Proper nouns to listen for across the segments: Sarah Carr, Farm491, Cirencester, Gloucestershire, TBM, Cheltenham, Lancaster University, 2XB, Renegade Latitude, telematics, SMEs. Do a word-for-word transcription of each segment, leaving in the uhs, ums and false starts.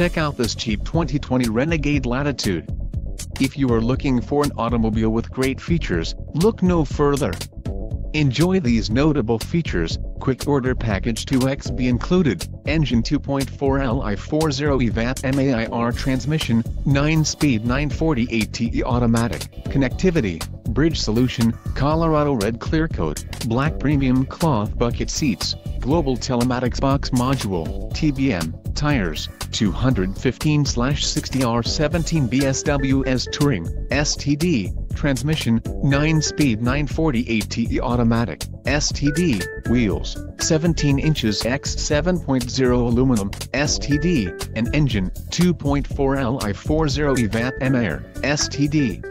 Check out this cheap twenty twenty Renegade Latitude. If you are looking for an automobile with great features, look no further. Enjoy these notable features: quick order package two X B included, engine two point four L I forty E V A T M A I R transmission, nine speed nine forty-eight T E automatic, connectivity, bridge solution, Colorado red clear coat, black premium cloth bucket seats, global telematics box module, T B M, tires, two fifteen sixty R seventeen B S W S Touring, S T D, transmission, nine speed nine forty-eight T E automatic, S T D, wheels, seventeen inches x seven point zero aluminum, S T D, and engine, two point four L I forty E V A T M A I R, S T D.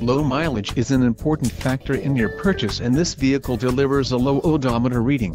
Low mileage is an important factor in your purchase, and this vehicle delivers a low odometer reading.